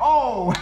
Oh!